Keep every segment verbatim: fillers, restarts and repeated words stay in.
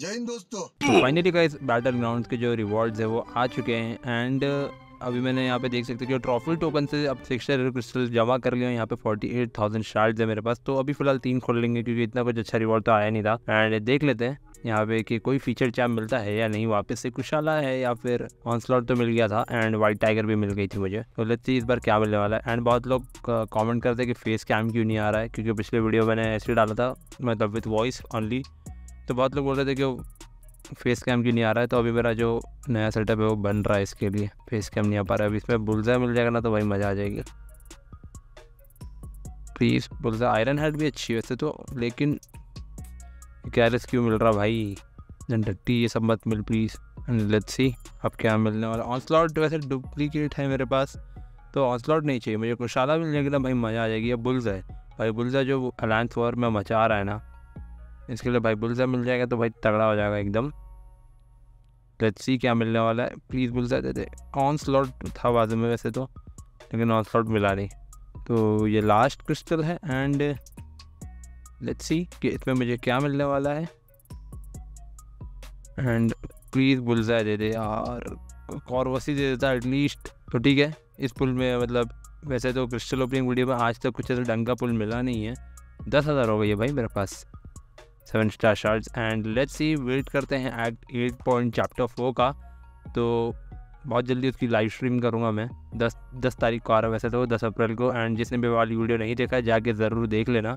जय हिंद दोस्तों। Finally guys battle grounds के जो रिवॉर्ड्स है वो आ चुके हैं एंड अभी मैंने यहाँ पे देख सकते हो कि ट्रॉफल टोकन से अब सिक्स्टर क्रिस्टल जमा कर लिया। यहाँ पे अड़तालीस हज़ार शार्ड्स है मेरे पास, तो अभी फिलहाल तीन खोल लेंगे क्योंकि इतना कुछ अच्छा रिवॉर्ड तो आया नहीं था। एंड देख लेते हैं यहाँ पे कि कोई फीचर चैप मिलता है या नहीं। वापस से कुशाला है या फिर ऑनस्लॉट तो मिल गया था एंड वाइट टाइगर भी मिल गई थी मुझे, तो लेट्स सी इस बार क्या मिलने वाला है। एंड बहुत लोग कमेंट करते हैं कि फेस कैम क्यों नहीं आ रहा है, क्योंकि पिछले वीडियो मैंने ऐसे डाला था मतलब विथ वॉइस ऑनली, तो बहुत लोग बोल रहे थे कि फेस कैम क्यों नहीं आ रहा है। तो अभी मेरा जो नया सेटअप है वो बन रहा है इसके लिए, फेस कैम नहीं आ पा रहा है। अभी इसमें बुल्जा मिल जाएगा ना तो भाई मज़ा आ जाएगी। प्लीज़ बुल्जा आयरन हेड भी अच्छी वैसे तो, लेकिन कैरस क्यों मिल रहा भाई, डंडट्टी ये सब मत मिल प्लीज़। एंड लेट्स सी अब क्या मिलने वाला। ऑनस्लॉट वैसे डुप्लीकेट है मेरे पास तो ऑनस्लॉट नहीं चाहिए मुझे, कुशाला मिल जाएगी ना भाई मज़ा आ जाएगी। अब बुल्जा है भाई, बुल्जा जो अलायंस वॉर में मचा रहा है ना, इसके लिए भाई बुल्जा मिल जाएगा तो भाई तगड़ा हो जाएगा एकदम। लेट्स सी क्या मिलने वाला है। Please बुल्जा they they. ऑनस्लॉट था बाजू में वैसे तो, लेकिन ऑनस्लॉट मिला नहीं, तो ये लास्ट क्रिस्टल है। एंड लेट्स सी कि इसमें मुझे क्या मिलने वाला है। एंड प्लीज़ बुल्जा दे दे यार, कॉर्वसी दे देता एटलीस्ट तो ठीक है। इस पुल में मतलब वैसे तो क्रिस्टल ओपनिंग वीडियो में आज तक तो कुछ ऐसा ढंग का पुल मिला नहीं है। दस हज़ार हो गई है भाई मेरे पास seven star shards. And let's see wait करते हैं act eight point chapter four का, तो बहुत जल्दी उसकी लाइव स्ट्रीम करूँगा मैं। दस दस तारीख को आ रहा है वैसे तो, दस अप्रैल को। एंड जिसने भी वाली वीडियो नहीं देखा जाके ज़रूर देख लेना।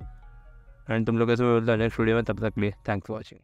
एंड तुम लोग ऐसे नेक्स्ट वीडियो में, तब तक लिए थैंक्स फॉर वॉचिंग।